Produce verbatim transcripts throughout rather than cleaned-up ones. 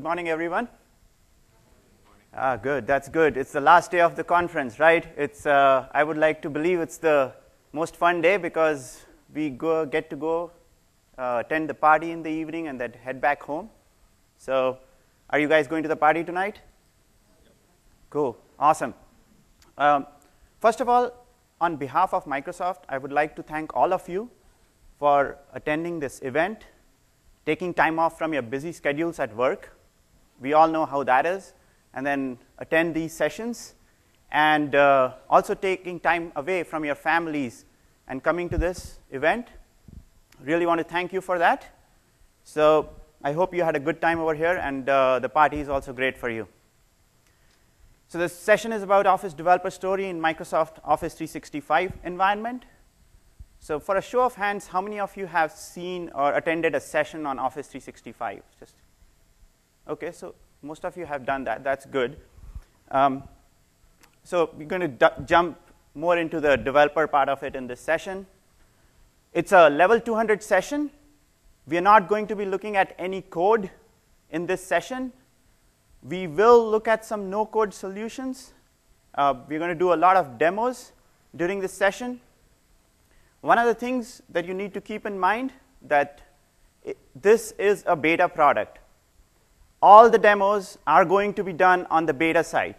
Good morning, everyone. Good morning. Ah, good. That's good. It's the last day of the conference, right? It's. Uh, I would like to believe it's the most fun day because we go, get to go uh, attend the party in the evening and then head back home. So, are you guys going to the party tonight? Yep. Cool. Awesome. Um, first of all, on behalf of Microsoft, I would like to thank all of you for attending this event, taking time off from your busy schedules at work. We all know how that is. And then attend these sessions. And uh, also taking time away from your families and coming to this event. Really want to thank you for that. So I hope you had a good time over here, and uh, the party is also great for you. So this session is about Office developer story in Microsoft Office three sixty-five environment. So for a show of hands, how many of you have seen or attended a session on Office three sixty-five? Just okay, so most of you have done that. That's good. Um, so we're going to jump more into the developer part of it in this session. It's a level two hundred session. We are not going to be looking at any code in this session. We will look at some no-code solutions. Uh, we're going to do a lot of demos during this session. One of the things that you need to keep in mind that it, this is a beta product. All the demos are going to be done on the beta side.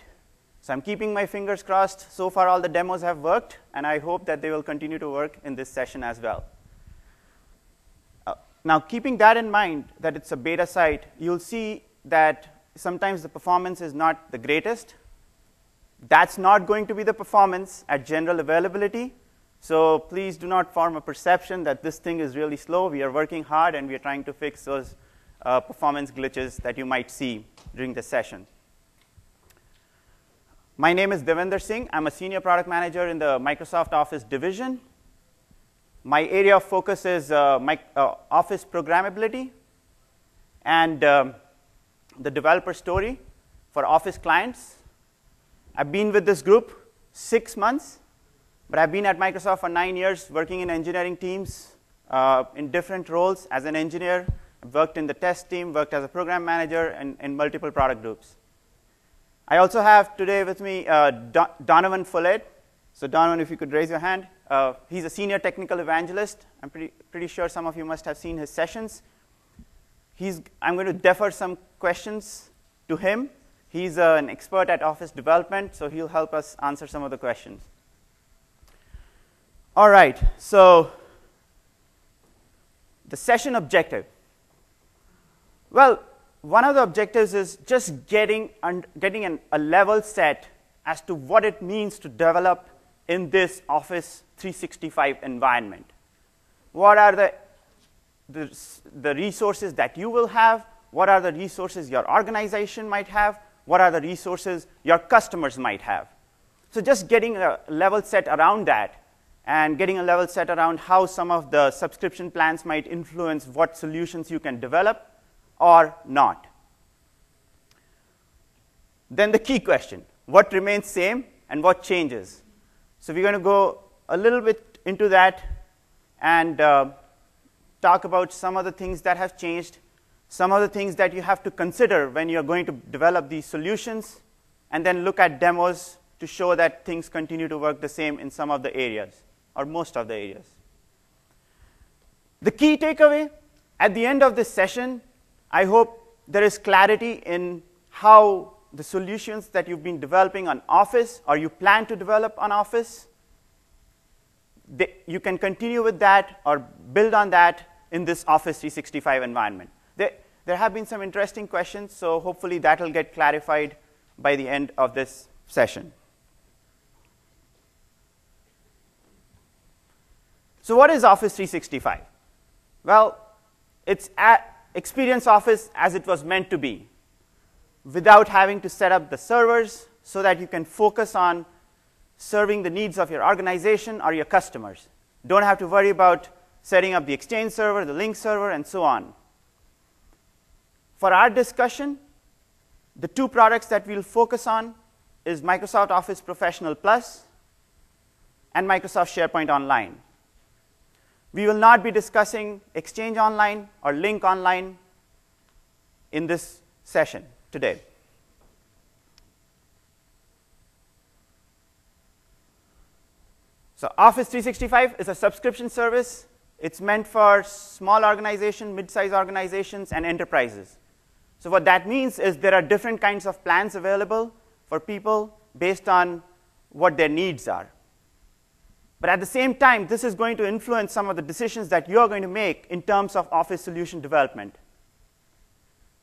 So I'm keeping my fingers crossed. So far, all the demos have worked, and I hope that they will continue to work in this session as well. Uh, now, keeping that in mind, that it's a beta site, you'll see that sometimes the performance is not the greatest. That's not going to be the performance at general availability. So please do not form a perception that this thing is really slow. We are working hard, and we are trying to fix those uh, performance glitches that you might see during the session. My name is Devinder Singh. I'm a senior product manager in the Microsoft Office division. My area of focus is uh, my, uh, Office programmability and um, the developer story for Office clients. I've been with this group six months. But I've been at Microsoft for nine years, working in engineering teams uh, in different roles as an engineer. I've worked in the test team, worked as a program manager, and in multiple product groups. I also have today with me uh, Don Donovan Follett. So Donovan, if you could raise your hand. Uh, he's a senior technical evangelist. I'm pretty, pretty sure some of you must have seen his sessions. He's, I'm going to defer some questions to him. He's uh, an expert at Office development, so he'll help us answer some of the questions. All right, so the session objective. Well, one of the objectives is just getting, un getting an, a level set as to what it means to develop in this Office three sixty-five environment. What are the, the, the resources that you will have? What are the resources your organization might have? What are the resources your customers might have? So just getting a level set around that, and getting a level set around how some of the subscription plans might influence what solutions you can develop or not. Then the key question, what remains same and what changes? So we're going to go a little bit into that and uh, talk about some of the things that have changed, some of the things that you have to consider when you're going to develop these solutions, and then look at demos to show that things continue to work the same in some of the areas, or most of the areas. The key takeaway, at the end of this session, I hope there is clarity in how the solutions that you've been developing on Office, or you plan to develop on Office, they, you can continue with that or build on that in this Office three sixty-five environment. There, there have been some interesting questions, so hopefully that'll get clarified by the end of this session. So what is Office three sixty-five? Well, it's Experience Office as it was meant to be, without having to set up the servers so that you can focus on serving the needs of your organization or your customers. Don't have to worry about setting up the Exchange server, the Lync server, and so on. For our discussion, the two products that we'll focus on is Microsoft Office Professional Plus and Microsoft SharePoint Online. We will not be discussing Exchange Online or Lync Online in this session today. So Office three sixty-five is a subscription service. It's meant for small organizations, mid-sized organizations, and enterprises. So what that means is there are different kinds of plans available for people based on what their needs are. But at the same time, this is going to influence some of the decisions that you're going to make in terms of Office solution development.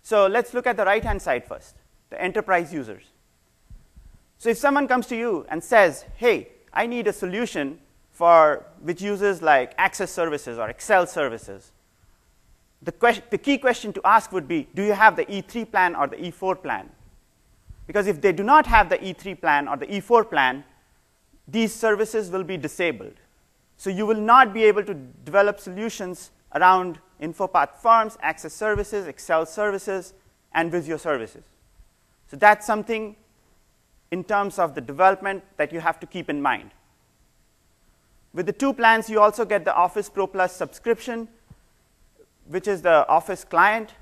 So let's look at the right-hand side first, the enterprise users. So if someone comes to you and says, hey, I need a solution for which uses like Access Services or Excel Services, the, question, the key question to ask would be, do you have the E three plan or the E four plan? Because if they do not have the E three plan or the E four plan, these services will be disabled. So you will not be able to develop solutions around InfoPath forms, Access Services, Excel Services, and Visio Services. So that's something in terms of the development that you have to keep in mind. With the two plans, you also get the Office Pro Plus subscription, which is the Office client,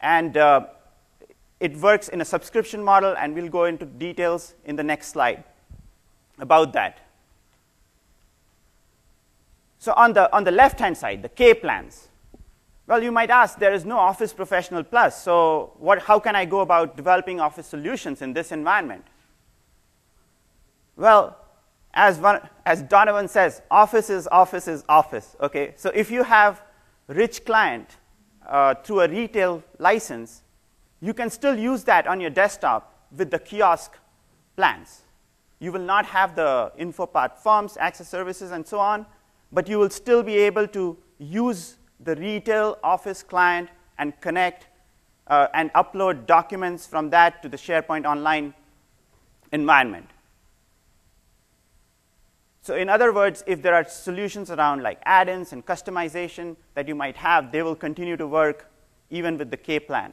and uh, it works in a subscription model, and we'll go into details in the next slide about that. So on the, on the left-hand side, the K plans. Well, you might ask, there is no Office Professional Plus, so what, how can I go about developing Office solutions in this environment? Well, as, one, as Donovan says, Office is Office is Office, okay? So if you have rich client uh, through a retail license, you can still use that on your desktop with the kiosk plans. You will not have the InfoPath forms, Access Services, and so on, but you will still be able to use the retail Office client and connect uh, and upload documents from that to the SharePoint Online environment. So in other words, if there are solutions around like add-ins and customization that you might have, they will continue to work even with the K plan.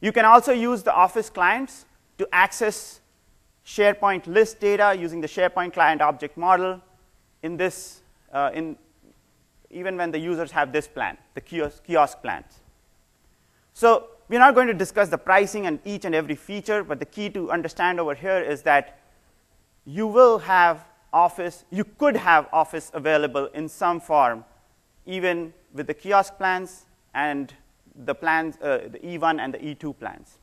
You can also use the Office clients to access SharePoint list data using the SharePoint client object model in this, uh, in, even when the users have this plan, the kiosk, kiosk plans. So we're not going to discuss the pricing and each and every feature, but the key to understand over here is that you will have Office, you could have Office available in some form, even with the kiosk plans and the plans, uh, the E one and the E two plans.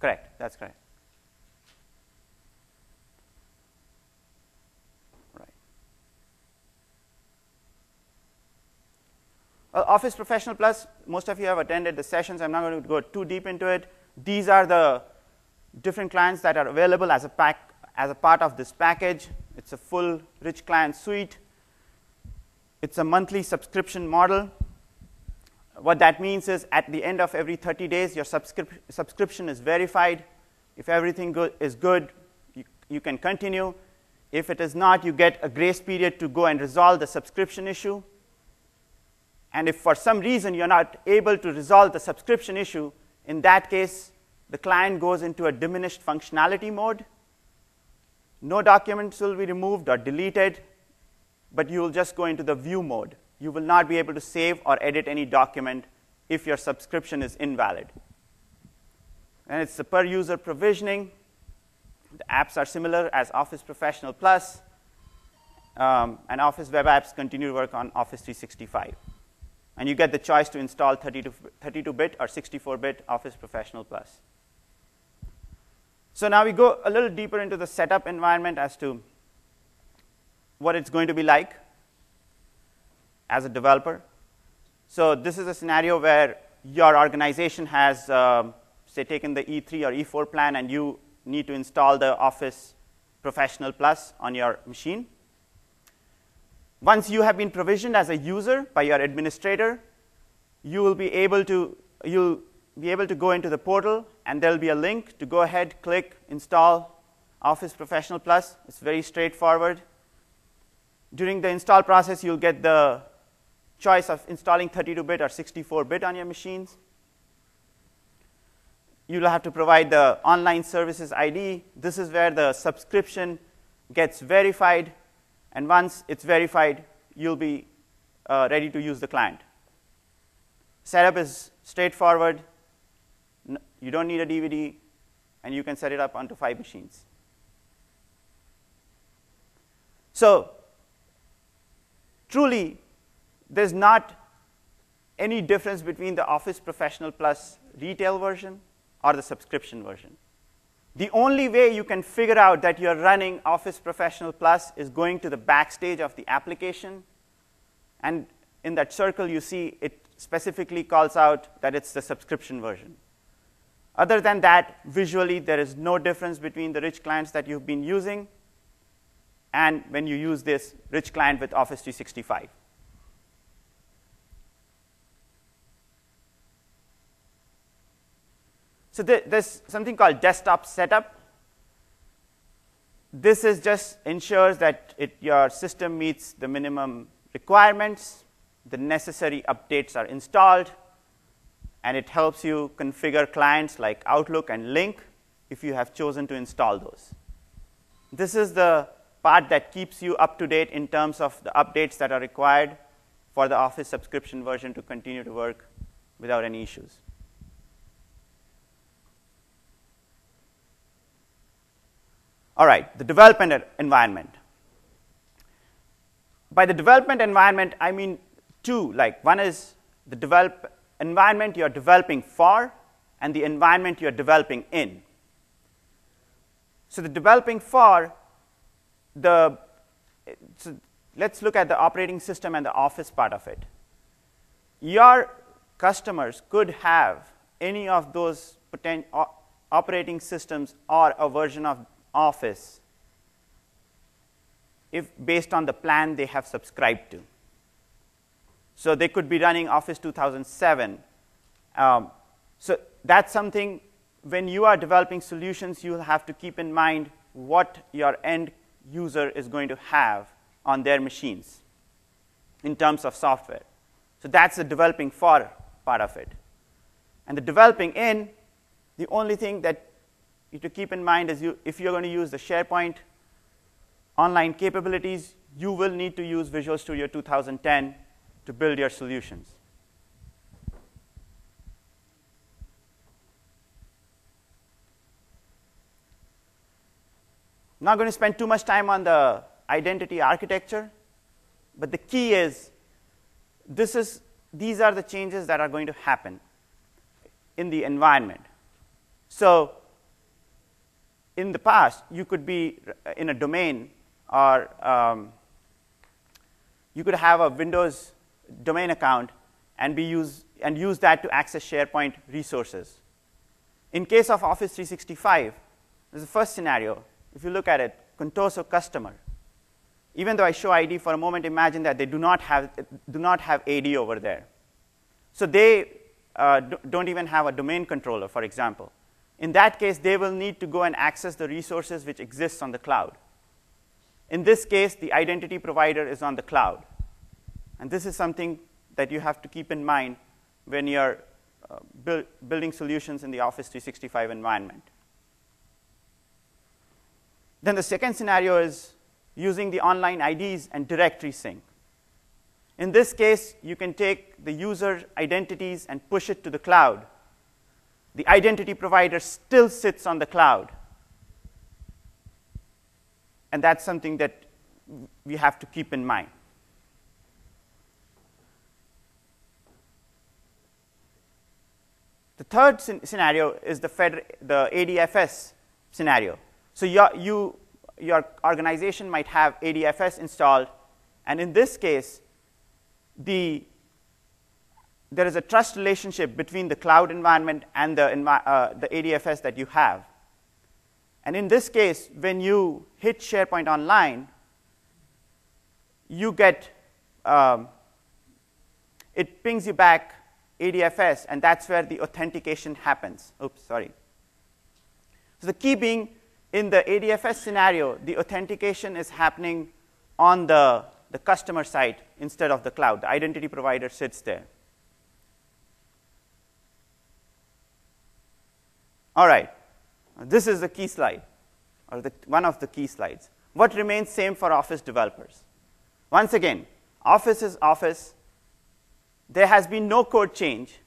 Correct, that's correct. Right. Well, Office Professional Plus, most of you have attended the sessions. I'm not going to go too deep into it. These are the different clients that are available as a pack, as a part of this package. It's a full rich client suite. It's a monthly subscription model. What that means is at the end of every thirty days, your subscrip subscription is verified. If everything go is good, you, you can continue. If it is not, you get a grace period to go and resolve the subscription issue. And if for some reason you're not able to resolve the subscription issue, in that case, the client goes into a diminished functionality mode. No documents will be removed or deleted, but you will just go into the view mode. You will not be able to save or edit any document if your subscription is invalid. And it's the per-user provisioning. The apps are similar as Office Professional Plus, um, and Office Web Apps continue to work on Office three sixty-five. And you get the choice to install thirty-two bit or sixty-four bit Office Professional Plus. So now we go a little deeper into the setup environment as to what it's going to be like as a developer. So this is a scenario where your organization has, um, say, taken the E three or E four plan, and you need to install the Office Professional Plus on your machine. Once you have been provisioned as a user by your administrator, you will be able to, you'll be able to go into the portal, and there'll be a link to go ahead, click, install Office Professional Plus. It's very straightforward. During the install process, you'll get the choice of installing thirty-two bit or sixty-four bit on your machines. You'll have to provide the online services I D. This is where the subscription gets verified And once it's verified, you'll be uh, ready to use the client. Setup is straightforward. You don't need a D V D, and you can set it up onto five machines. So truly, there's not any difference between the Office Professional Plus retail version or the subscription version. The only way you can figure out that you're running Office Professional Plus is going to the backstage of the application. And in that circle, you see it specifically calls out that it's the subscription version. Other than that, visually, there is no difference between the rich clients that you've been using and when you use this rich client with Office three sixty-five. So there's something called desktop setup. This is just ensures that it, your system meets the minimum requirements, the necessary updates are installed, and it helps you configure clients like Outlook and Lync if you have chosen to install those. This is the part that keeps you up to date in terms of the updates that are required for the Office subscription version to continue to work without any issues. All right, the development environment. By the development environment, I mean two. Like, one is the develop environment you're developing for and the environment you're developing in. So the developing for, the, so let's look at the operating system and the Office part of it. Your customers could have any of those potential operating systems or a version of Office if based on the plan they have subscribed to. So they could be running Office two thousand seven. Um, so that's something, when you are developing solutions, you'll have to keep in mind what your end user is going to have on their machines in terms of software. So that's the developing for part of it. And the developing in, the only thing that to keep in mind is you, if you're going to use the SharePoint Online capabilities, you will need to use Visual Studio two thousand ten to build your solutions. Not going to spend too much time on the identity architecture, but the key is, this is, these are the changes that are going to happen in the environment. So in the past, you could be in a domain, or um, you could have a Windows domain account and, be use, and use that to access SharePoint resources. In case of Office three sixty-five, this is the first scenario. If you look at it, Contoso customer. Even though I show I D for a moment, imagine that they do not have, do not have A D over there. So they uh, don't even have a domain controller, for example. In that case, they will need to go and access the resources which exists on the cloud. In this case, the identity provider is on the cloud. And this is something that you have to keep in mind when you're uh, build, building solutions in the Office three sixty-five environment. Then the second scenario is using the online I Ds and directory sync. In this case, you can take the user identities and push it to the cloud. The identity provider still sits on the cloud. And that's something that we have to keep in mind. The third scenario is the, the A D F S scenario. So your, you, your organization might have A D F S installed. And in this case, the there is a trust relationship between the cloud environment and the, uh, the A D F S that you have. And in this case, when you hit SharePoint Online, you get, um, it pings you back A D F S, and that's where the authentication happens. Oops, sorry. So the key being, in the A D F S scenario, the authentication is happening on the, the customer side instead of the cloud. The identity provider sits there. All right, this is the key slide, or the, one of the key slides. What remains same for Office developers? Once again, Office is Office. There has been no code change.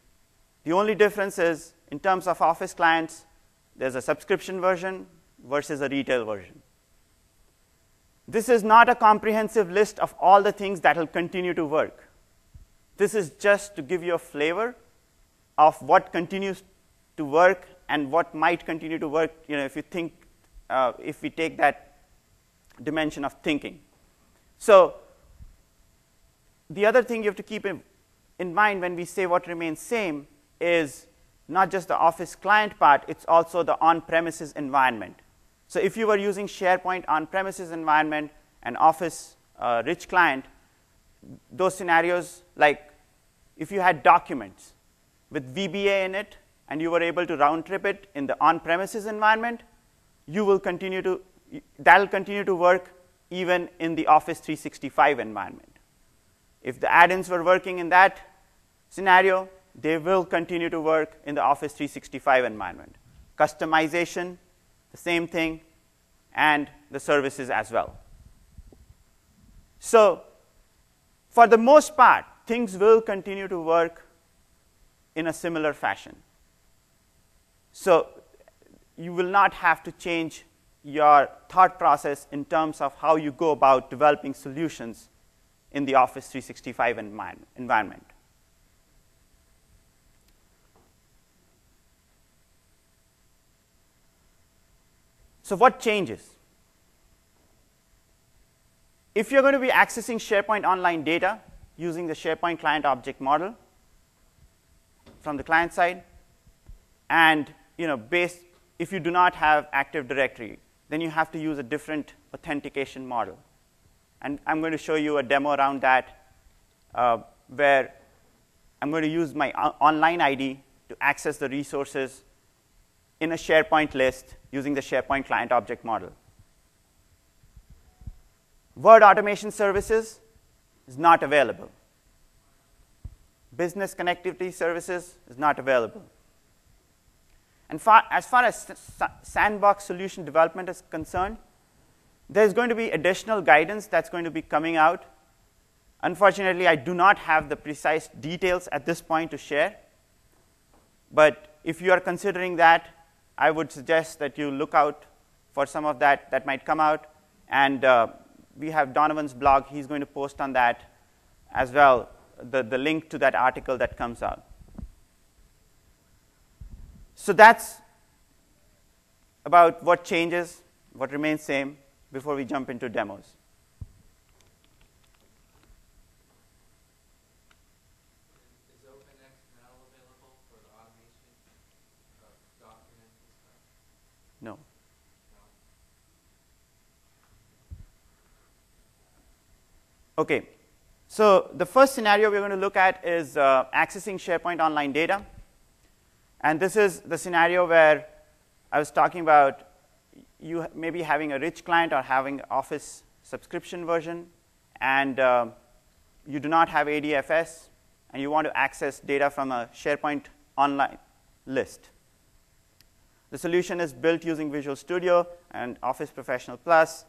The only difference is, in terms of Office clients, there's a subscription version versus a retail version. This is not a comprehensive list of all the things that will continue to work. This is just to give you a flavor of what continues to work and what might continue to work, you know, if you think, uh, if we take that dimension of thinking. So the other thing you have to keep in, in mind when we say what remains same is not just the Office client part, it's also the on-premises environment. So if you were using SharePoint on-premises environment and Office uh, rich client, those scenarios, like if you had documents with V B A in it and you were able to round trip it in the on-premises environment, you will continue to, that'll continue to work even in the Office three sixty-five environment. If the add-ins were working in that scenario, they will continue to work in the Office three sixty-five environment. Customization, the same thing, and the services as well. So for the most part, things will continue to work in a similar fashion. So you will not have to change your thought process in terms of how you go about developing solutions in the Office three sixty-five environment. So what changes? If you're going to be accessing SharePoint Online data using the SharePoint client object model from the client side, and you know, based, if you do not have Active Directory, then you have to use a different authentication model. And I'm going to show you a demo around that, uh, where I'm going to use my online I D to access the resources in a SharePoint list using the SharePoint client object model. Word Automation Services is not available. Business Connectivity Services is not available. And far, as far as sandbox solution development is concerned, there's going to be additional guidance that's going to be coming out. Unfortunately, I do not have the precise details at this point to share, but if you are considering that, I would suggest that you look out for some of that that might come out. And uh, we have Donovan's blog. He's going to post on that as well, the, the link to that article that comes out. So that's about what changes, what remains same, before we jump into demos. No. Okay, so the first scenario we're going to look at is uh, accessing SharePoint Online data. And this is the scenario where I was talking about you maybe having a rich client or having Office subscription version, and uh, you do not have A D F S, and you want to access data from a SharePoint Online list. The solution is built using Visual Studio and Office Professional Plus.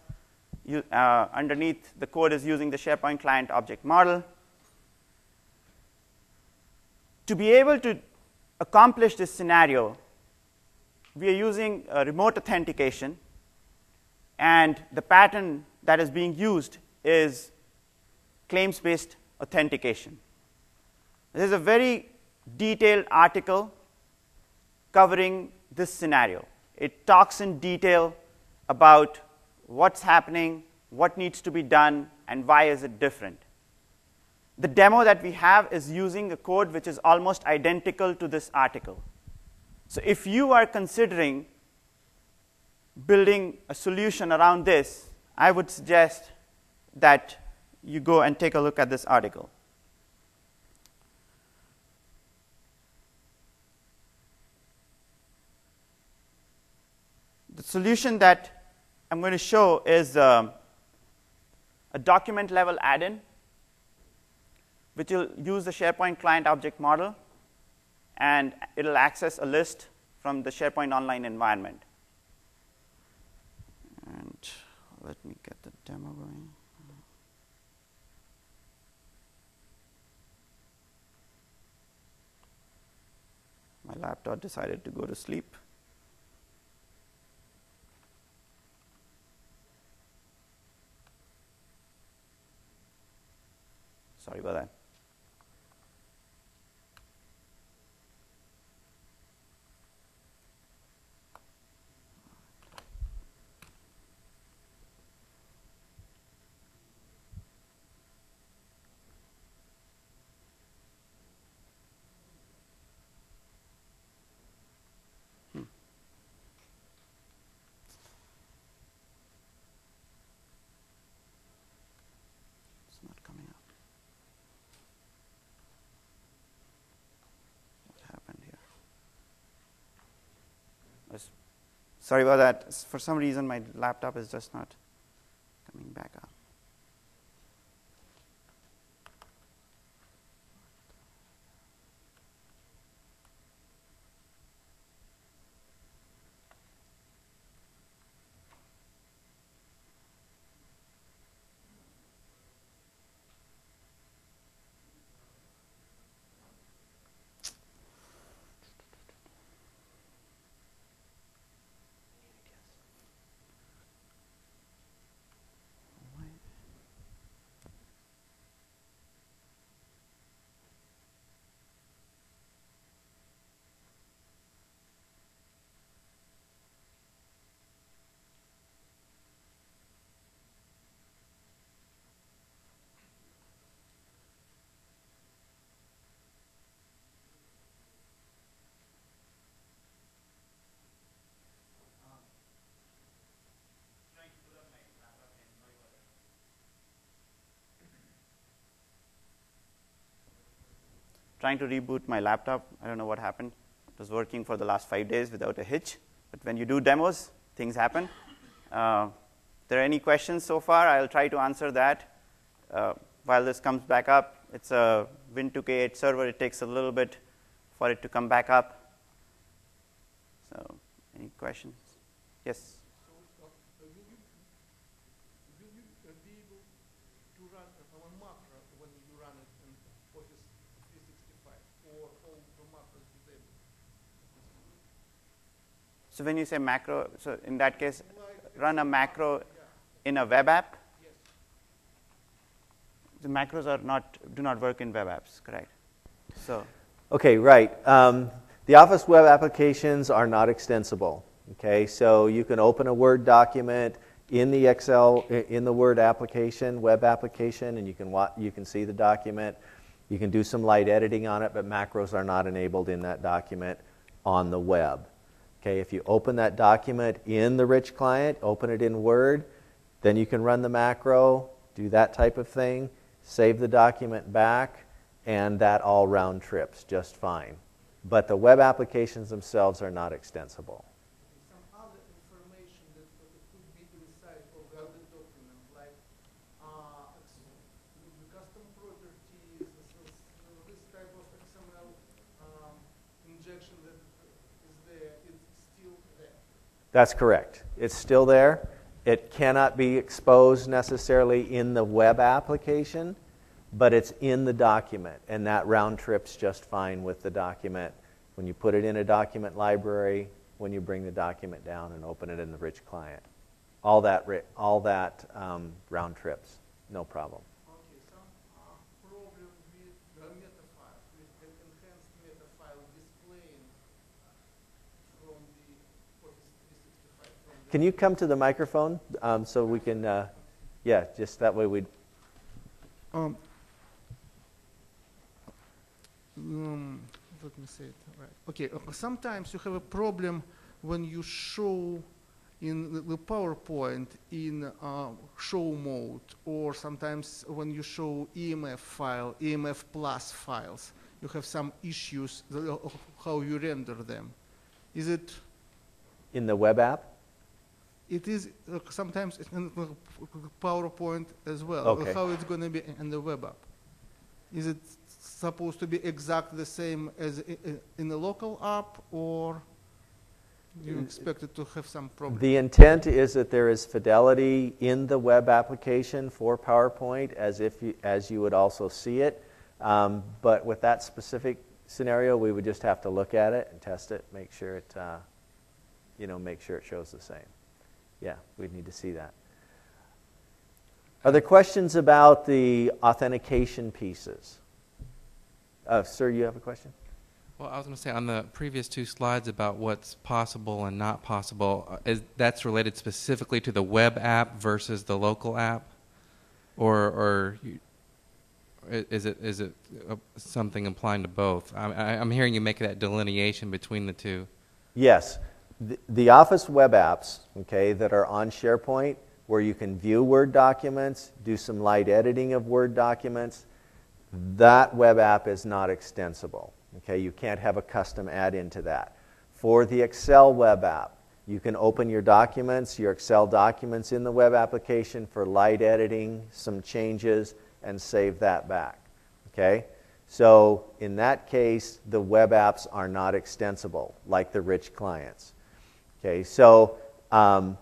You, uh, underneath, the code is using the SharePoint client object model. To be able to accomplish this scenario, we are using uh, remote authentication, and the pattern that is being used is claims-based authentication. There's a very detailed article covering this scenario. It talks in detail about what's happening, what needs to be done, and why is it different. The demo that we have is using a code which is almost identical to this article. So if you are considering building a solution around this, I would suggest that you go and take a look at this article. The solution that I'm going to show is um, a document level add-in, which will use the SharePoint client object model, and it'll access a list from the SharePoint Online environment. And let me get demo going. My laptop decided to go to sleep. Sorry about that. Sorry about that. For some reason, my laptop is just not coming back up. Trying to reboot my laptop. I don't know what happened. It was working for the last five days without a hitch. But when you do demos, things happen. Uh, if there are any questions so far, I'll try to answer that. Uh, while this comes back up, it's a Win two K eight server. It takes a little bit for it to come back up. So any questions? Yes? So when you say macro, so in that case, run a macro in a web app? Yes. The macros are not, do not work in web apps, correct? So. OK, right. Um, the Office web applications are not extensible. Okay, so you can open a Word document in the Excel, in the Word application, web application, and you can, you can see the document. You can do some light editing on it, but macros are not enabled in that document on the web. Okay, if you open that document in the rich client, open it in Word, then you can run the macro, do that type of thing, save the document back, and that all round trips just fine. But the web applications themselves are not extensible. Some other information that could be inside of the other document, like uh, custom properties, this type of X M L um, injection that is there. That's correct. It's still there. It cannot be exposed necessarily in the web application, but it's in the document, and that round trips just fine with the document. When you put it in a document library, when you bring the document down and open it in the rich client, all that all that um, round trips, no problem. Can you come to the microphone um, so we can, uh, yeah, just that way we'd. Um, um, let me say it right. Okay, sometimes you have a problem when you show in the PowerPoint in uh, show mode, or sometimes when you show E M F file, E M F plus files, you have some issues of how you render them. Is it? In the web app? It is uh, sometimes in PowerPoint as well. Okay. How it's going to be in the web app? Is it supposed to be exactly the same as in the local app, or you expected to have some problems. The intent is that there is fidelity in the web application for PowerPoint as if you, as you would also see it. Um, but with that specific scenario, we would just have to look at it and test it, make sure it, uh, you know, make sure it shows the same. Yeah, we'd need to see that. Are there questions about the authentication pieces? Uh, sir, you have a question? Well, I was going to say on the previous two slides about what's possible and not possible, is that's related specifically to the web app versus the local app, or or you, is it is it something implying to both? I'm, I'm hearing you make that delineation between the two. Yes, the, the Office web apps, okay, that are on SharePoint, where you can view Word documents, do some light editing of Word documents. That web app is not extensible. Okay, you can't have a custom add-in to that. For the Excel web app, you can open your documents, your Excel documents in the web application for light editing, some changes, and save that back. Okay? So in that case, the web apps are not extensible, like the rich clients. Okay, so um,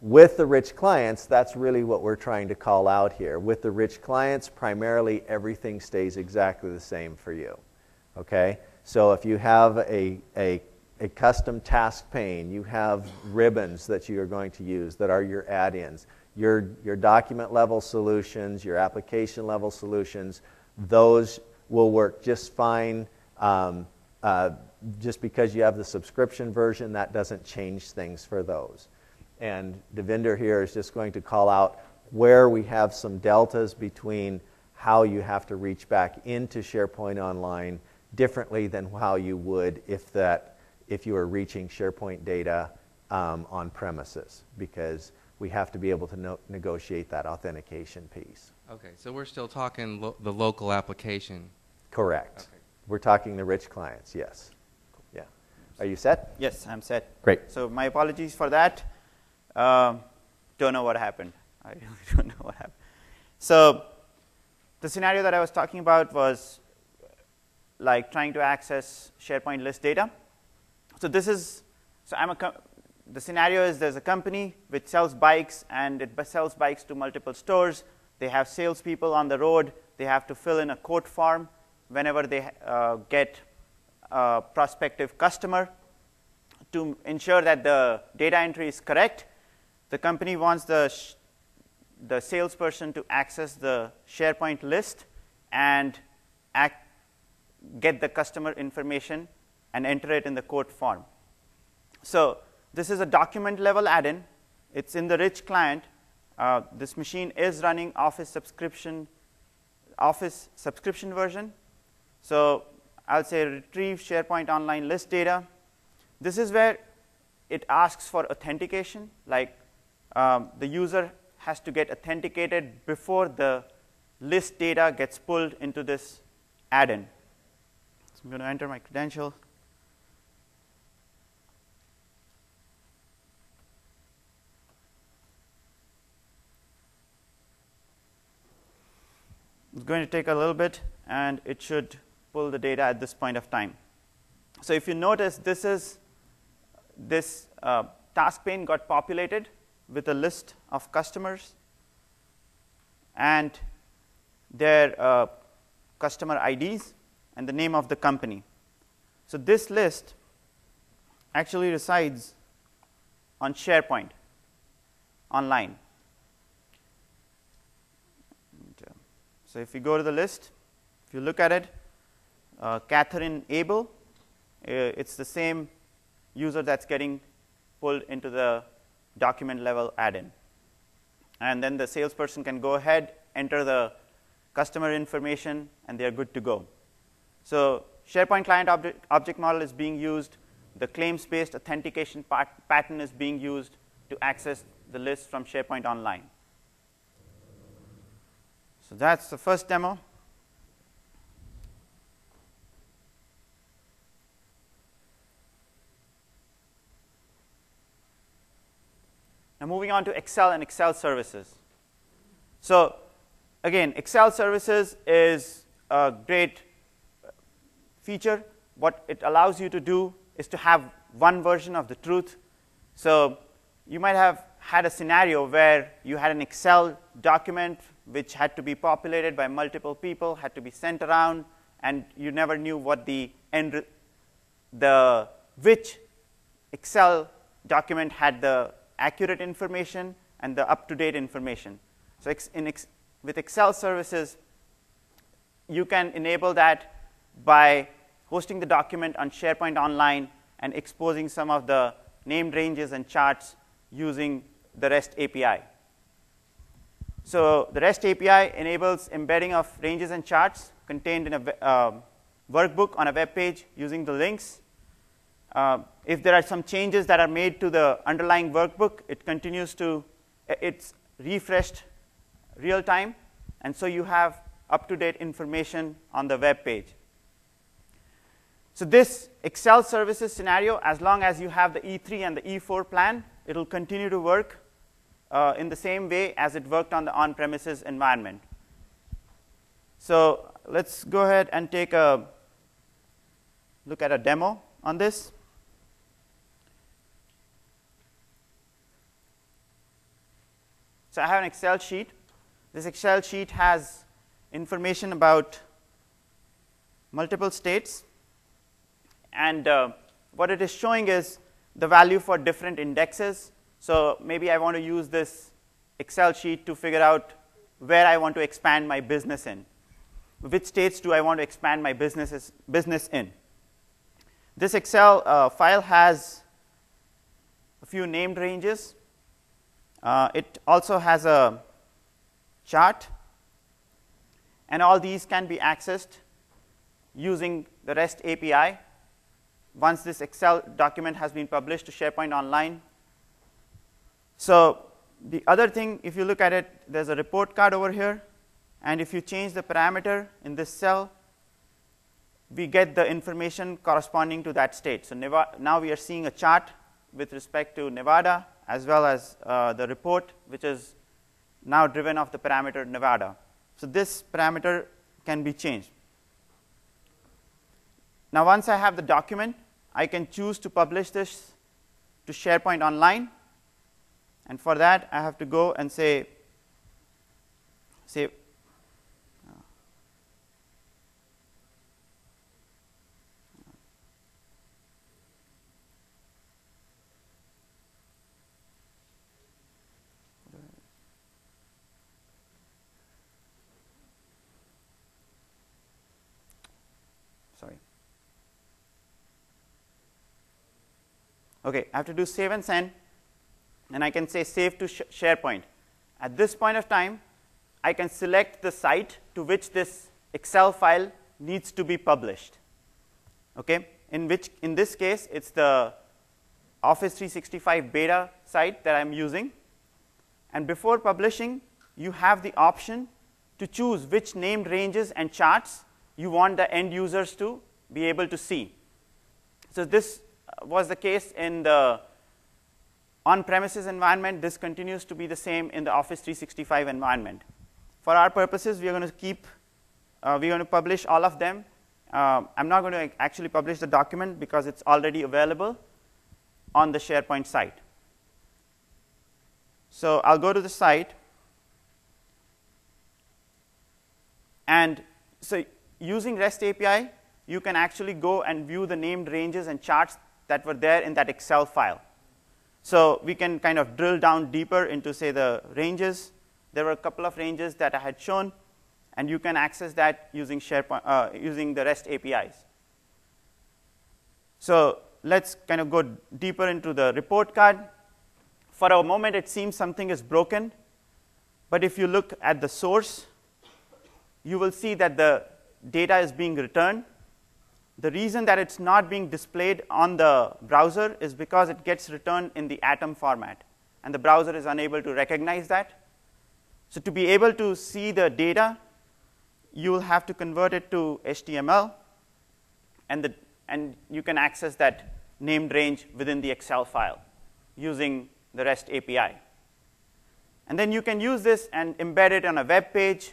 with the rich clients, that's really what we're trying to call out here. With the rich clients, primarily everything stays exactly the same for you. Okay, so if you have a, a, a custom task pane, you have ribbons that you are going to use that are your add-ins, your, your document level solutions, your application level solutions, those will work just fine. Um, uh, just because you have the subscription version, that doesn't change things for those. And Devinder here is just going to call out where we have some deltas between how you have to reach back into SharePoint Online differently than how you would if that if you were reaching SharePoint data um, on premises, because we have to be able to no negotiate that authentication piece. Okay, so we're still talking lo the local application. Correct. Okay. We're talking the rich clients. Yes. Cool. Yeah. Are you set? Yes, I'm set. Great. So my apologies for that. Um, don't know what happened. I don't know what happened. So the scenario that I was talking about was like trying to access SharePoint list data. So this is, so I'm a, the scenario is there's a company which sells bikes, and it sells bikes to multiple stores. They have salespeople on the road. They have to fill in a quote form whenever they uh, get a prospective customer. To ensure that the data entry is correct, the company wants the, sh the salesperson to access the SharePoint list and act get the customer information and enter it in the quote form. So this is a document level add-in. It's in the rich client. Uh, this machine is running Office subscription, Office subscription version. So I'll say retrieve SharePoint Online list data. This is where it asks for authentication. Like um, the user has to get authenticated before the list data gets pulled into this add-in. I'm going to enter my credential. It's going to take a little bit, and it should pull the data at this point of time. So if you notice, this is this uh, task pane got populated with a list of customers and their uh, customer I Ds. And the name of the company. So this list actually resides on SharePoint Online. So if you go to the list, if you look at it, uh, Catherine Abel, uh, it's the same user that's getting pulled into the document level add-in. And then the salesperson can go ahead, enter the customer information, and they're good to go. So SharePoint client object, object model is being used. The claims-based authentication pat pattern is being used to access the list from SharePoint Online. So that's the first demo. Now moving on to Excel and Excel Services. So again, Excel Services is a great feature. What it allows you to do is to have one version of the truth. So you might have had a scenario where you had an Excel document which had to be populated by multiple people, had to be sent around, and you never knew what the end, the which Excel document had the accurate information and the up-to-date information. So in, with Excel services, you can enable that by hosting the document on SharePoint Online and exposing some of the named ranges and charts using the REST A P I. So the REST A P I enables embedding of ranges and charts contained in a uh, workbook on a web page using the links. Uh, if there are some changes that are made to the underlying workbook, it continues to, it's refreshed real time, and so you have up-to-date information on the web page. So this Excel services scenario, as long as you have the E three and the E four plan, it will continue to work uh, in the same way as it worked on the on-premises environment. So let's go ahead and take a look at a demo on this. So I have an Excel sheet. This Excel sheet has information about multiple states. And uh, what it is showing is the value for different indexes. So maybe I want to use this Excel sheet to figure out where I want to expand my business in. Which states do I want to expand my businesses, business in? This Excel uh, file has a few named ranges. Uh, it also has a chart, and all these can be accessed using the REST A P I once this Excel document has been published to SharePoint Online. So the other thing, if you look at it, there's a report card over here, and if you change the parameter in this cell, we get the information corresponding to that state. So now we are seeing a chart with respect to Nevada, as well as uh, the report, which is now driven off the parameter Nevada. So this parameter can be changed. Now once I have the document, I can choose to publish this to SharePoint Online. And for that, I have to go and say, say uh, sorry. OK, I have to do save and send. And I can say save to sh SharePoint. At this point of time, I can select the site to which this Excel file needs to be published. Okay? In which, in this case, it's the Office three sixty-five beta site that I'm using. And before publishing, you have the option to choose which named ranges and charts you want the end users to be able to see. So this was the case in the on-premises environment. This continues to be the same in the Office three sixty-five environment. For our purposes, we are going to keep, uh, we're going to publish all of them. Uh, I'm not going to actually publish the document because it's already available on the SharePoint site. So I'll go to the site. And so using REST A P I, you can actually go and view the named ranges and charts that were there in that Excel file. So we can kind of drill down deeper into, say, the ranges. There were a couple of ranges that I had shown, and you can access that using SharePoint, uh, using the REST A P Is. So let's kind of go deeper into the report card. For a moment, it seems something is broken, but if you look at the source, you will see that the data is being returned. The reason that it's not being displayed on the browser is because it gets returned in the Atom format, and the browser is unable to recognize that. So to be able to see the data, you will have to convert it to H T M L, and, the, and you can access that named range within the Excel file using the REST A P I. And then you can use this and embed it on a web page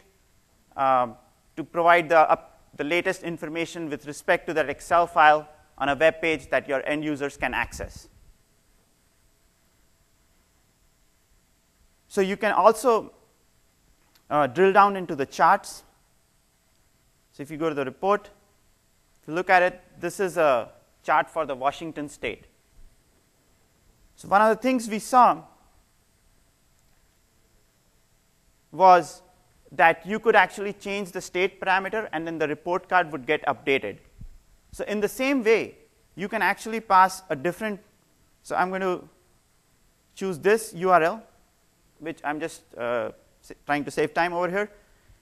um, to provide the up the latest information with respect to that Excel file on a web page that your end users can access. So you can also uh, drill down into the charts. So if you go to the report, if you look at it, this is a chart for the Washington state. So one of the things we saw was that you could actually change the state parameter and then the report card would get updated. So in the same way, you can actually pass a different, so I'm going to choose this U R L, which I'm just uh, trying to save time over here.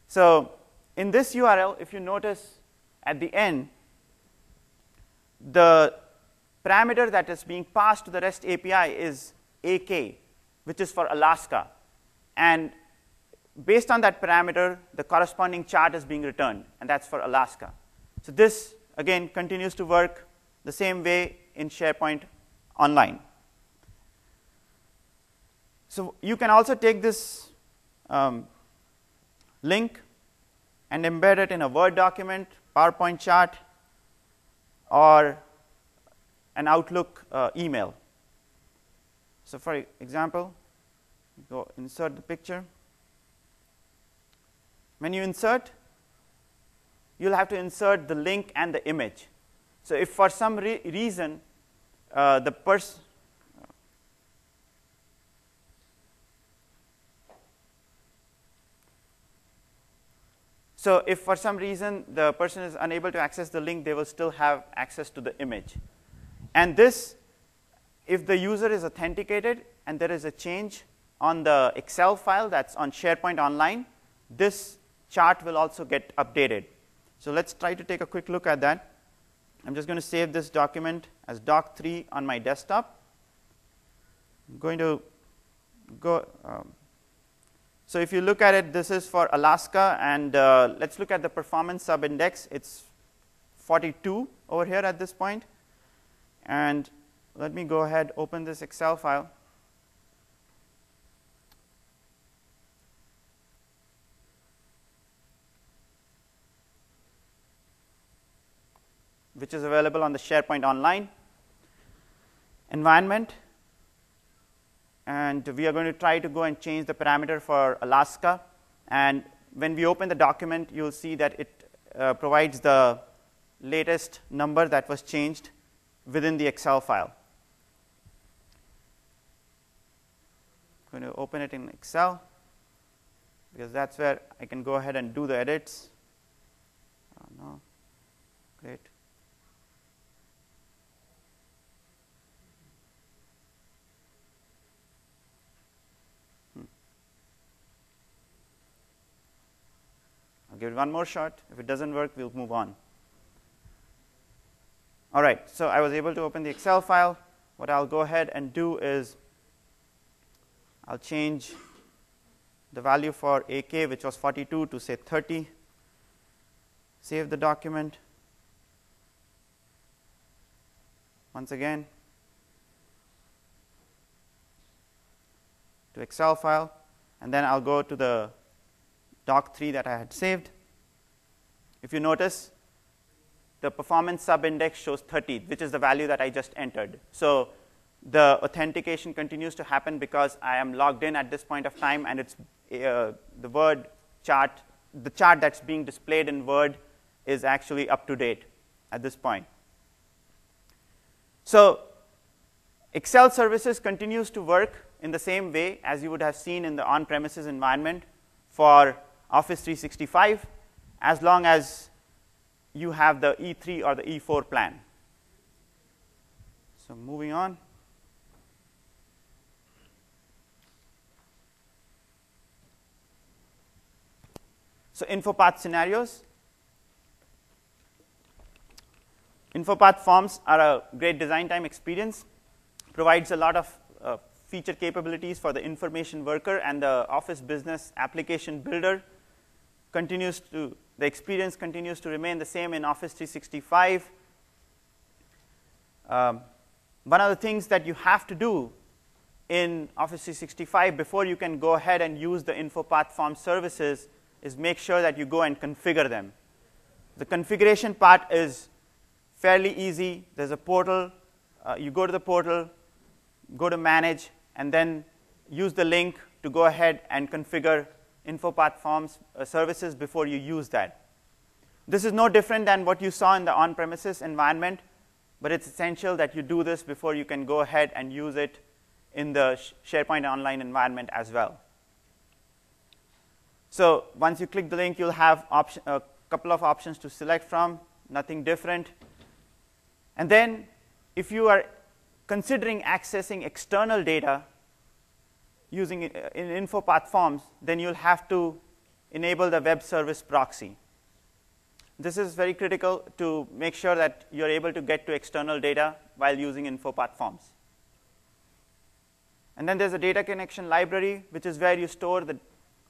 So in this U R L, if you notice at the end, the parameter that is being passed to the REST A P I is A K, which is for Alaska. And based on that parameter, the corresponding chart is being returned, and that's for Alaska. So this, again, continues to work the same way in SharePoint Online. So you can also take this um, link and embed it in a Word document, PowerPoint chart, or an Outlook uh, email. So for example, go insert the picture. When you insert, you'll have to insert the link and the image. So if for some re reason uh, the person So if for some reason the person is unable to access the link, they will still have access to the image. And this, if the user is authenticated and there is a change on the Excel file that's on SharePoint Online, this chart will also get updated. So let's try to take a quick look at that. I'm just going to save this document as doc three on my desktop. I'm going to go. Um, So if you look at it, this is for Alaska, and uh, let's look at the performance sub-index. It's forty-two over here at this point. And let me go ahead, open this Excel file. Which is available on the SharePoint Online environment. And we are going to try to go and change the parameter for Alaska. And when we open the document, you'll see that it uh, provides the latest number that was changed within the Excel file. I'm going to open it in Excel, because that's where I can go ahead and do the edits. Oh, no. Great. Give it one more shot. If it doesn't work, we'll move on. All right, so I was able to open the Excel file. What I'll go ahead and do is I'll change the value for A K, which was forty-two, to say thirty. Save the document. Once again, to Excel file, and then I'll go to the doc three that I had saved. If you notice, the performance sub-index shows thirty, which is the value that I just entered. So the authentication continues to happen because I am logged in at this point of time, and it's uh, the Word chart, the chart that's being displayed in Word is actually up to date at this point. So Excel Services continues to work in the same way as you would have seen in the on-premises environment for Office three sixty-five, as long as you have the E three or the E four plan. So moving on. So InfoPath scenarios. InfoPath forms are a great design time experience, provides a lot of uh, feature capabilities for the information worker, and the Office Business Application Builder continues to, the experience continues to remain the same in Office three sixty-five. Um, one of the things that you have to do in Office three sixty-five before you can go ahead and use the InfoPath form services is make sure that you go and configure them. The configuration part is fairly easy. There's a portal. Uh, you go to the portal, go to manage, and then use the link to go ahead and configure InfoPath forms uh, services before you use that. This is no different than what you saw in the on-premises environment, but it's essential that you do this before you can go ahead and use it in the SharePoint Online environment as well. So once you click the link, you'll have option, a couple of options to select from, nothing different. And then if you are considering accessing external data using in InfoPath forms, then you'll have to enable the web service proxy. This is very critical to make sure that you're able to get to external data while using InfoPath forms. And then there's a data connection library, which is where you store the,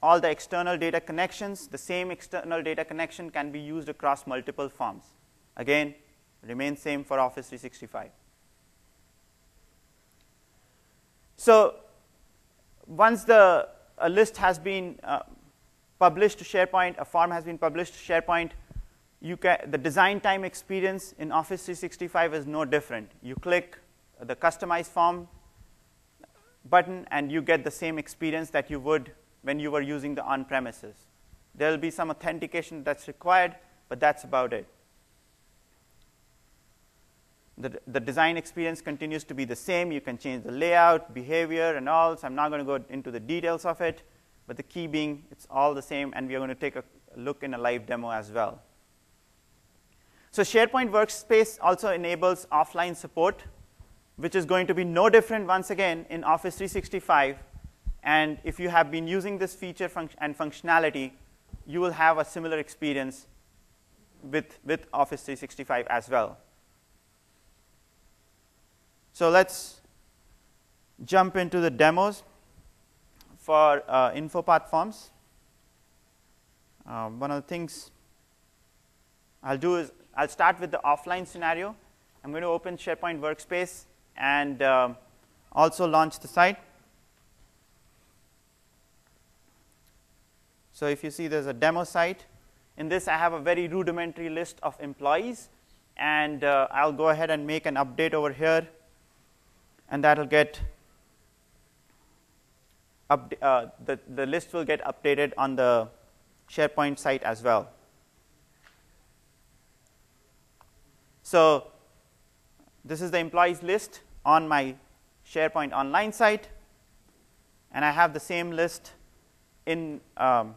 all the external data connections. The same external data connection can be used across multiple forms. Again, remains same for Office three sixty-five. So once the a list has been uh, published to SharePoint, a form has been published to SharePoint, you can, the design time experience in Office three sixty-five is no different. You click the customize form button, and you get the same experience that you would when you were using the on-premises. There will be some authentication that's required, but that's about it. The, the design experience continues to be the same. You can change the layout, behavior, and all. So I'm not going to go into the details of it, but the key being it's all the same, and we are going to take a look in a live demo as well. So SharePoint Workspace also enables offline support, which is going to be no different, once again, in Office three sixty-five. And if you have been using this feature func and functionality, you will have a similar experience with, with Office three sixty-five as well. So let's jump into the demos for uh, InfoPath forms. Uh, one of the things I'll do is I'll start with the offline scenario. I'm going to open SharePoint Workspace and um, also launch the site. So if you see, there's a demo site. In this, I have a very rudimentary list of employees, and uh, I'll go ahead and make an update over here, and that'll get up, uh, the, the list will get updated on the SharePoint site as well. So this is the employees list on my SharePoint Online site, and I have the same list in um,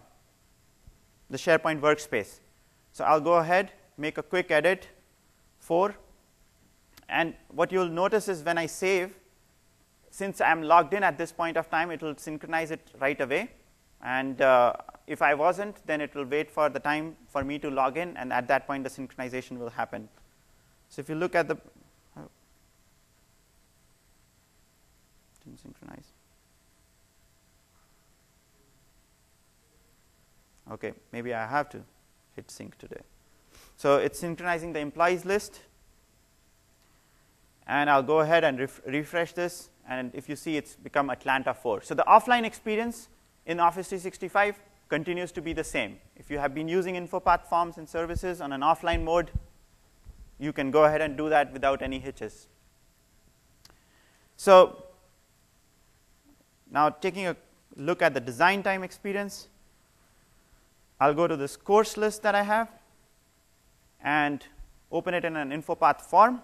the SharePoint Workspace. So I'll go ahead, make a quick edit for, and what you'll notice is when I save, since I'm logged in at this point of time, it will synchronize it right away, and uh, if I wasn't, then it will wait for the time for me to log in, and at that point the synchronization will happen. So if you look at the synchronize. Okay, maybe I have to hit sync today. So it's synchronizing the employees list, and I'll go ahead and ref refresh this, and if you see, it's become Atlanta four. So the offline experience in Office three sixty-five continues to be the same. If you have been using InfoPath forms and services on an offline mode, you can go ahead and do that without any hitches. So now taking a look at the design time experience, I'll go to this course list that I have and open it in an InfoPath form.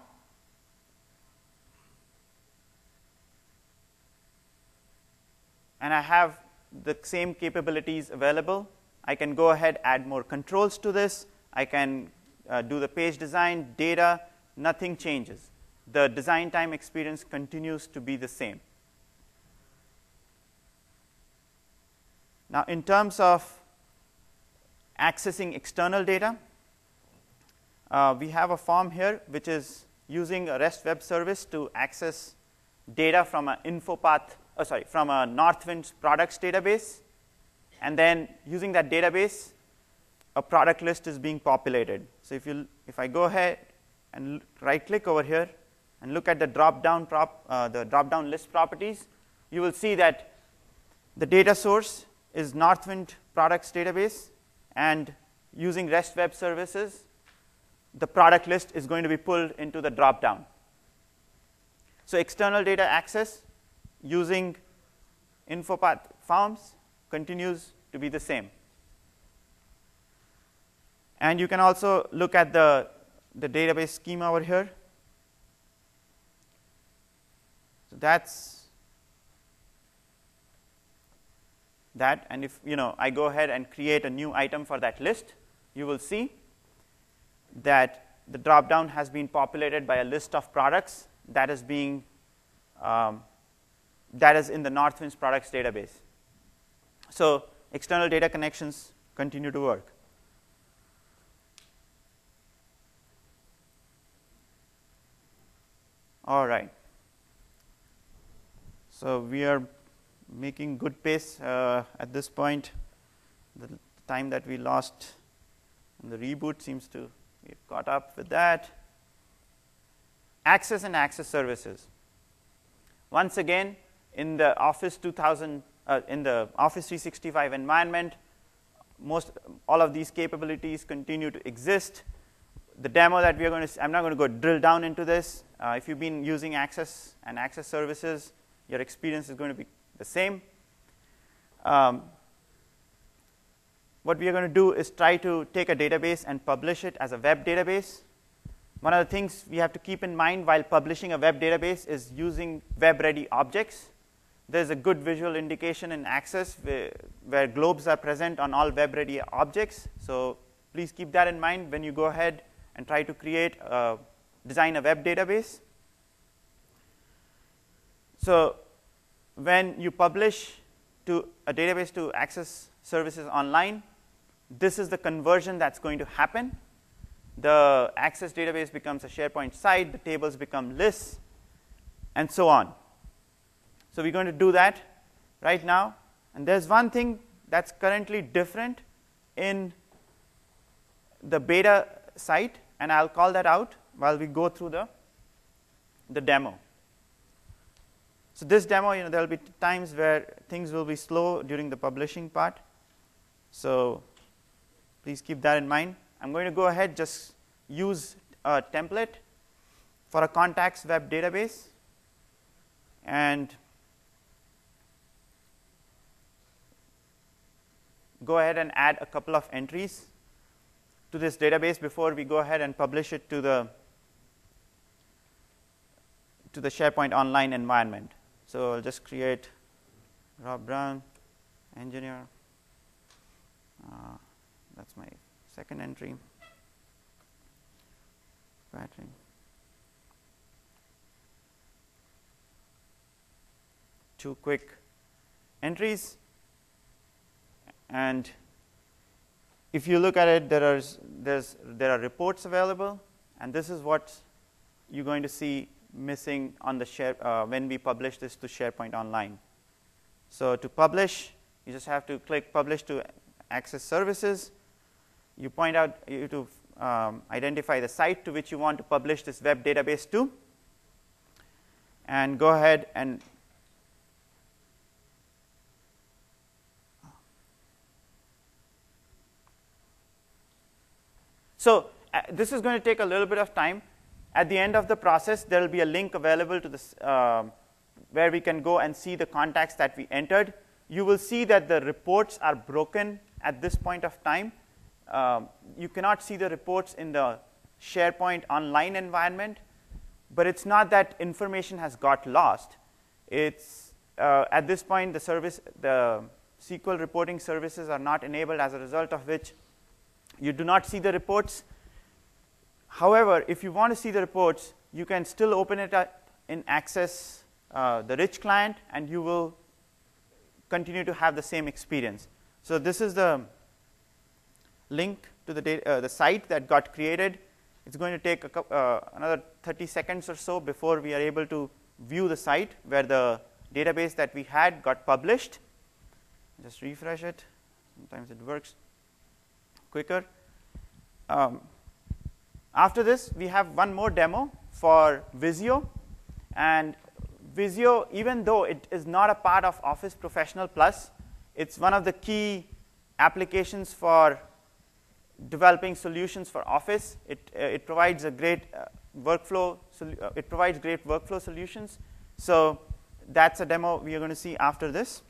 And I have the same capabilities available. I can go ahead, add more controls to this. I can uh, do the page design, data, nothing changes. The design time experience continues to be the same. Now, in terms of accessing external data, uh, we have a form here which is using a REST web service to access data from an InfoPath, oh, sorry, from a Northwind products database, and then using that database, a product list is being populated. So if you, if I go ahead and right-click over here and look at the drop-down prop, uh, the drop-down list properties, you will see that the data source is Northwind products database, and using REST web services, the product list is going to be pulled into the drop-down. So external data access using InfoPath forms continues to be the same. And you can also look at the, the database schema over here. So that's that. And if you know I go ahead and create a new item for that list, you will see that the drop-down has been populated by a list of products that is being um, that is in the Northwind's products database. So external data connections continue to work. All right. So we are making good pace uh, at this point. The time that we lost in the reboot seems to be caught up with that. Access and Access Services. Once again, in the Office two thousand, uh, in the Office three sixty-five environment, most all of these capabilities continue to exist. The demo that we are going to, I'm not going to go drill down into this. Uh, if you've been using Access and Access Services, your experience is going to be the same. Um, what we are going to do is try to take a database and publish it as a web database. One of the things we have to keep in mind while publishing a web database is using web-ready objects. There's a good visual indication in Access where, where globes are present on all web-ready objects. So please keep that in mind when you go ahead and try to create, a, design a web database. So when you publish to a database to Access Services Online, this is the conversion that's going to happen. The Access database becomes a SharePoint site, the tables become lists, and so on. So we're going to do that right now. And there's one thing that's currently different in the beta site, and I'll call that out while we go through the, the demo. So this demo, you know, there will be times where things will be slow during the publishing part. So please keep that in mind. I'm going to go ahead, just use a template for a contacts web database. And go ahead and add a couple of entries to this database before we go ahead and publish it to the, to the SharePoint Online environment. So I'll just create Rob Brown, engineer. Uh, that's my second entry. Patrick. Two quick entries. And if you look at it, there are there's there are reports available, and this is what you're going to see missing on the share uh, when we publish this to SharePoint Online. So to publish, you just have to click Publish to Access Services. You point out you to um, identify the site to which you want to publish this web database to, and go ahead and so uh, this is going to take a little bit of time. At the end of the process, there will be a link available to this, uh, where we can go and see the contacts that we entered. You will see that the reports are broken at this point of time. Um, you cannot see the reports in the SharePoint Online environment, but it's not that information has got lost. It's uh, at this point the service, the S Q L reporting services are not enabled, as a result of which you do not see the reports. However, if you want to see the reports, you can still open it up in Access, uh, the rich client, and you will continue to have the same experience. So this is the link to the, data, uh, the site that got created. It's going to take a, uh, another thirty seconds or so before we are able to view the site where the database that we had got published. Just refresh it. Sometimes it works quicker. Um, After this, we have one more demo for Visio. And Visio, even though it is not a part of Office Professional Plus, it's one of the key applications for developing solutions for Office. It, uh, it provides a great uh, workflow. So, uh, it provides great workflow solutions. So that's a demo we are going to see after this.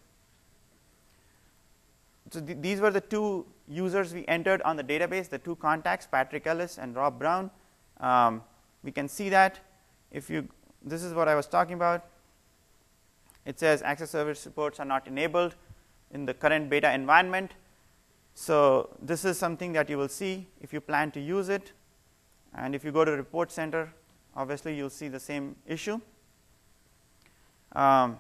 So th these were the two users we entered on the database, the two contacts, Patrick Ellis and Rob Brown. Um, we can see that if you, this is what I was talking about. It says access service supports are not enabled in the current beta environment. So this is something that you will see if you plan to use it. And if you go to Report Center, obviously you'll see the same issue. Um,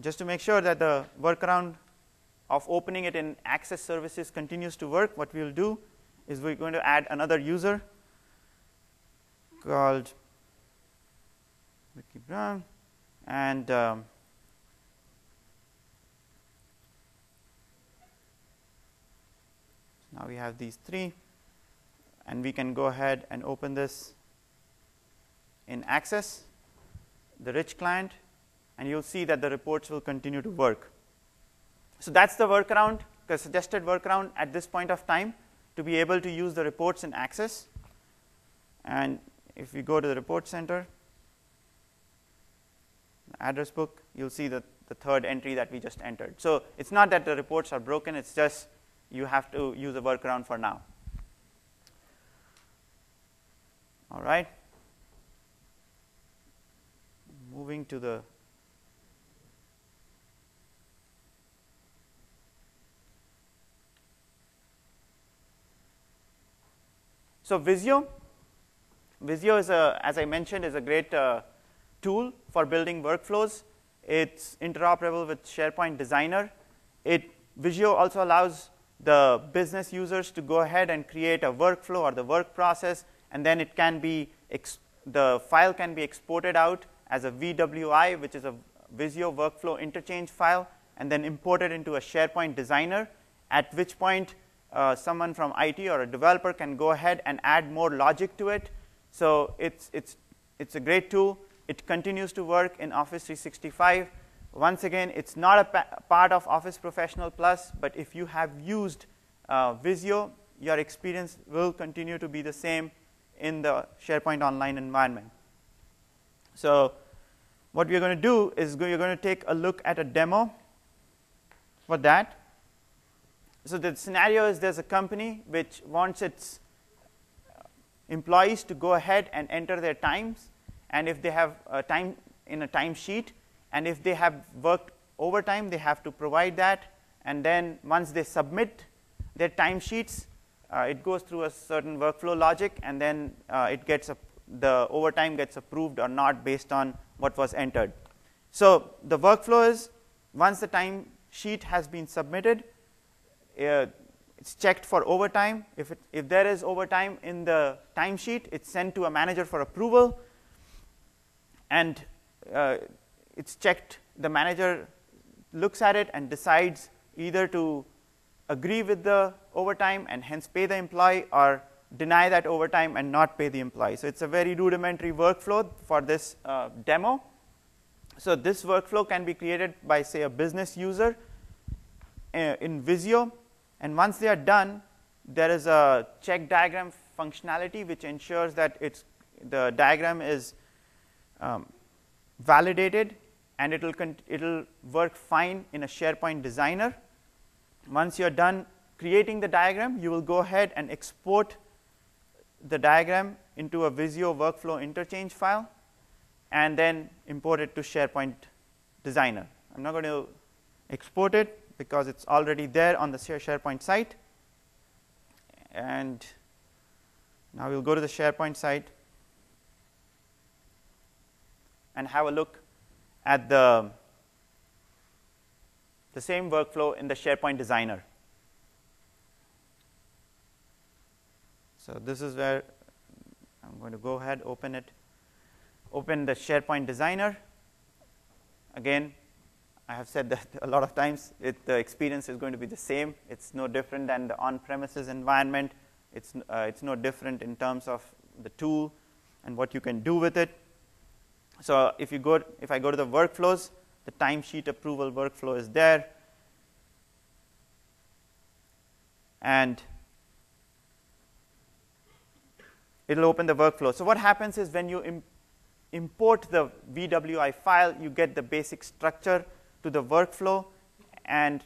just to make sure that the workaround of opening it in Access Services continues to work, what we'll do is we're going to add another user called Ricky Brown, and um, now we have these three, and we can go ahead and open this in Access, the rich client, and you'll see that the reports will continue to work. So that's the workaround, the suggested workaround at this point of time to be able to use the reports in Access. And if we go to the Report Center, the address book, you'll see the, the third entry that we just entered. So it's not that the reports are broken, it's just you have to use a workaround for now. All right. Moving to the So Visio, Visio is a, as I mentioned, is a great uh, tool for building workflows. It's interoperable with SharePoint Designer. It Visio also allows the business users to go ahead and create a workflow or the work process, and then it can be the file can be exported out as a V W I, which is a Visio workflow interchange file, and then imported into a SharePoint Designer, at which point uh, someone from I T or a developer can go ahead and add more logic to it. So it's, it's, it's a great tool. It continues to work in Office three sixty-five. Once again, it's not a pa part of Office Professional Plus, but if you have used uh, Visio, your experience will continue to be the same in the SharePoint Online environment. So what we're going to do is we're going to take a look at a demo for that. So the scenario is there's a company which wants its employees to go ahead and enter their times, and if they have a time in a timesheet, and if they have worked overtime, they have to provide that. And then once they submit their timesheets, uh, it goes through a certain workflow logic, and then uh, it gets a, the overtime gets approved or not based on what was entered. So the workflow is once the timesheet has been submitted, uh, it's checked for overtime. If, it, if there is overtime in the timesheet, it's sent to a manager for approval, and uh, it's checked, the manager looks at it and decides either to agree with the overtime and hence pay the employee, or deny that overtime and not pay the employee. So it's a very rudimentary workflow for this uh, demo. So this workflow can be created by, say, a business user uh, in Visio, and once they are done, there is a check diagram functionality which ensures that it's, the diagram is um, validated, and it'll it'll work fine in a SharePoint Designer. Once you're done creating the diagram, you will go ahead and export the diagram into a Visio workflow interchange file, and then import it to SharePoint Designer. I'm not going to export it because it's already there on the SharePoint site. And now we'll go to the SharePoint site and have a look at the, the same workflow in the SharePoint Designer. So this is where I'm going to go ahead, open it, open the SharePoint Designer. Again, I have said that a lot of times, it, the experience is going to be the same. It's no different than the on-premises environment. It's, uh, it's no different in terms of the tool and what you can do with it. So if you go, if I go to the workflows, the timesheet approval workflow is there. and it'll open the workflow. So what happens is when you im import the V W I file, you get the basic structure to the workflow, and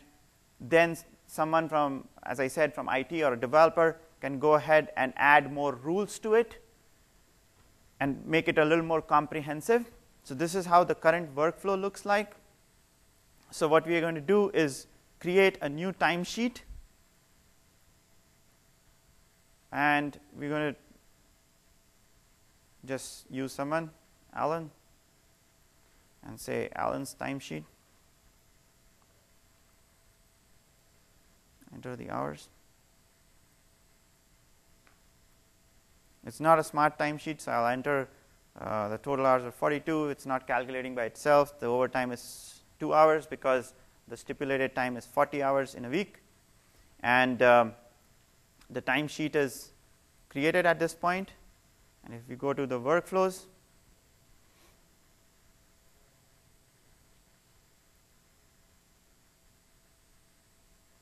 then someone from, as I said, from I T or a developer can go ahead and add more rules to it and make it a little more comprehensive. So this is how the current workflow looks like. So what we are going to do is create a new timesheet, and we're going to just use someone, Alan, and say Alan's timesheet. Enter the hours. It's not a smart timesheet, so I'll enter uh, the total hours are forty-two. It's not calculating by itself. The overtime is two hours because the stipulated time is forty hours in a week. And um, the timesheet is created at this point. And if we go to the workflows,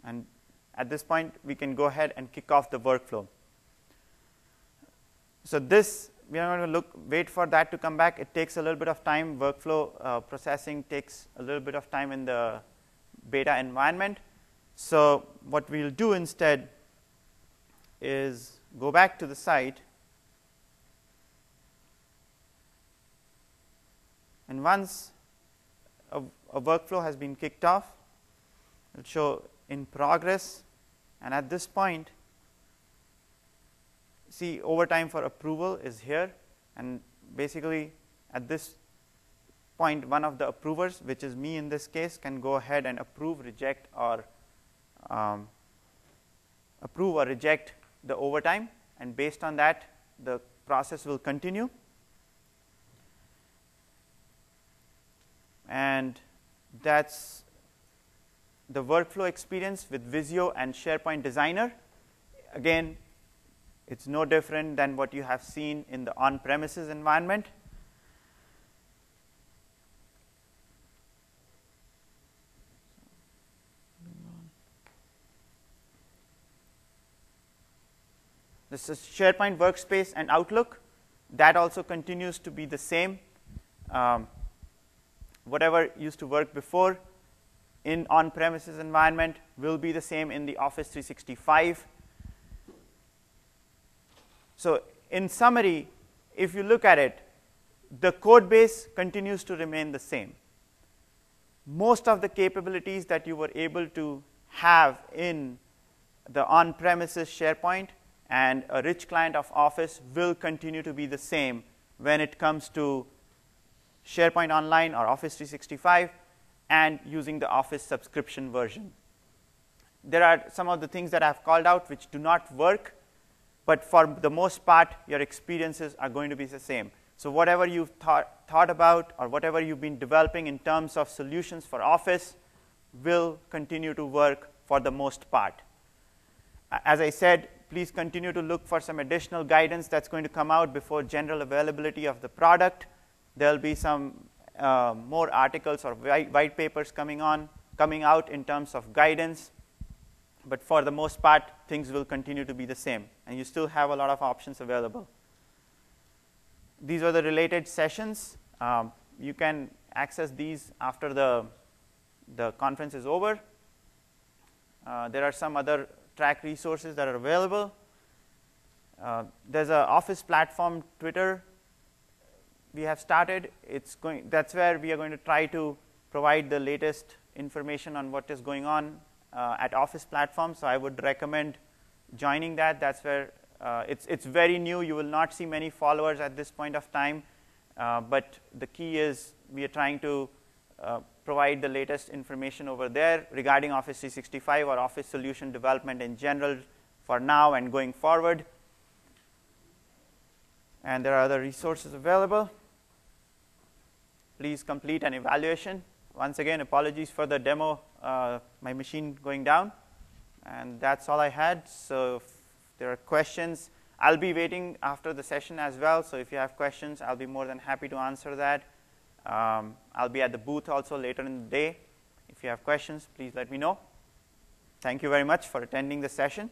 and at this point, we can go ahead and kick off the workflow. So this, we are going to look, wait for that to come back. It takes a little bit of time. Workflow uh, processing takes a little bit of time in the beta environment. So what we'll do instead is go back to the site. And once a, a workflow has been kicked off, it'll show in progress, and at this point, see overtime for approval is here, and basically at this point, one of the approvers, which is me in this case, can go ahead and approve, reject, or um, approve or reject the overtime, and based on that, the process will continue. And that's the workflow experience with Visio and SharePoint Designer. Again, it's no different than what you have seen in the on-premises environment. This is SharePoint Workspace and Outlook. That also continues to be the same. Um, whatever used to work before in on-premises environment will be the same in the Office three sixty-five. So in summary, if you look at it, the code base continues to remain the same. Most of the capabilities that you were able to have in the on-premises SharePoint and a rich client of Office will continue to be the same when it comes to SharePoint Online or Office three sixty-five, and using the Office subscription version. There are some of the things that I've called out which do not work, but for the most part, your experiences are going to be the same. So whatever you've thought, thought about or whatever you've been developing in terms of solutions for Office will continue to work for the most part. As I said, please continue to look for some additional guidance that's going to come out before general availability of the product. There'll be some uh, more articles or white, white papers coming on, coming out in terms of guidance. But for the most part, things will continue to be the same, and you still have a lot of options available. These are the related sessions. Um, you can access these after the, the conference is over. Uh, there are some other track resources that are available. Uh, there's an Office platform Twitter we have started. It's going, that's where we are going to try to provide the latest information on what is going on uh, at Office platform. So I would recommend joining that. That's where uh, it's, it's very new. You will not see many followers at this point of time. Uh, but the key is we are trying to uh, provide the latest information over there regarding Office three sixty-five or Office solution development in general for now and going forward. And there are other resources available. Please complete an evaluation. Once again, apologies for the demo, uh, my machine going down. And that's all I had. So if there are questions, I'll be waiting after the session as well. So if you have questions, I'll be more than happy to answer that. Um, I'll be at the booth also later in the day. If you have questions, please let me know. Thank you very much for attending the session.